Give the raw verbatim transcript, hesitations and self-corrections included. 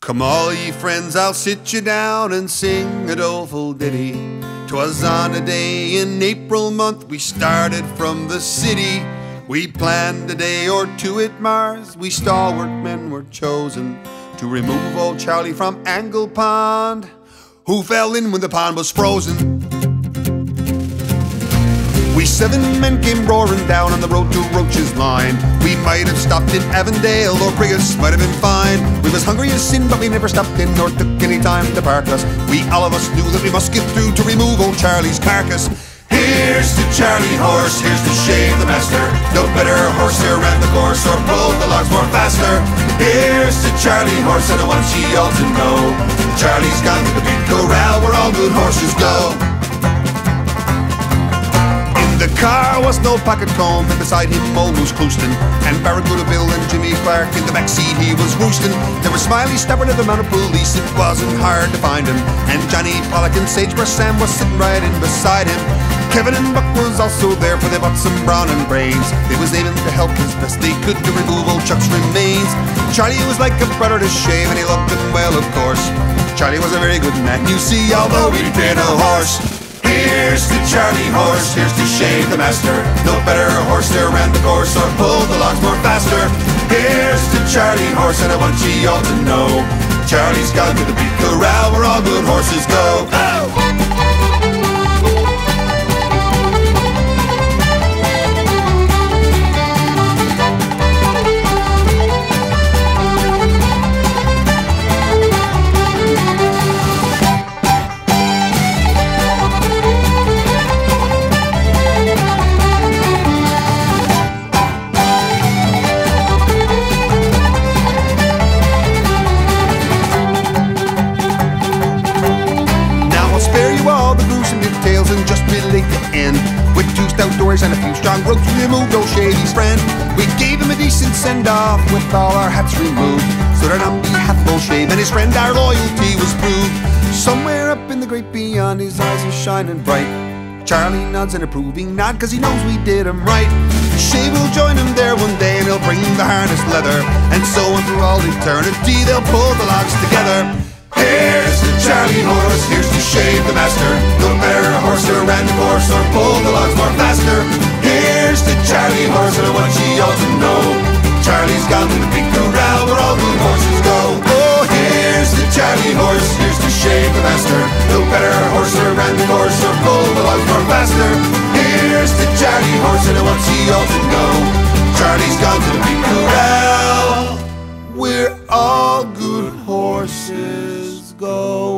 Come all ye friends, I'll sit you down and sing a doleful ditty. 'Twas on a day in April month we started from the city. We planned a day or two at Mars, we stalwart men were chosen to remove old Charlie from Angle Pond, who fell in when the pond was frozen. We seven men came roaring down on the road to Roach's line. We might have stopped in Avondale or Brigus, might have been fine. We was hungry as sin, but we never stopped in nor took any time to park us. We all of us knew that we must get through to remove old Charlie's carcass. Here's to Charlie Horse, here's to Shave the Master. No better horse here ran the course or pulled the logs more faster. Here's to Charlie Horse and the one she ought to know. Charlie's gone to the big corral where all good horses go. The car was no pocket comb, and beside him old Moose Clouston, and Barracuda Bill and Jimmy Clark. In the backseat he was roosting. There was Smiley Stafford and the mounted police, it wasn't hard to find him. And Johnny Pollock and Sagebrush Sam was sitting right in beside him. Kevin and Buck was also there, for they bought some brown and brains. They was aiming to help as best they could to remove old Chuck's remains. Charlie was like a brother to Shave, and he loved him well, of course. Charlie was a very good man, you see, although he did a horse. Here's to Charlie Horse, here's to Shave the Master. No better horse there ran the course or pulled the logs more faster. Here's to Charlie Horse and I want ye all to know. Charlie's gone to the big corral where all good horses go. Oh! And just relate the end. With two stout doors and a few strong ropes, we removed old Shady's friend. We gave him a decent send-off with all our hats removed, so that on behalf of old Shave and his friend our loyalty was proved. Somewhere up in the great beyond his eyes are shining bright. Charlie nods an approving nod, 'cause he knows we did him right. Shave will join him there one day and he'll bring the harness leather, and so until all eternity they'll pull the logs together. Here's to Charlie Horse, here's to Shave the Master. No better horse to ran the course or pull the logs more faster. Here's to Charlie Horse and I want ye all to know. Charlie's gone to the big corral where all good horses go. Oh, here's to Charlie Horse, here's to Shave the Master. No better horse to ran the course or pull the logs more faster. Here's to Charlie Horse and I want ye all to know. Charlie's gone to the big corral where all good horses go.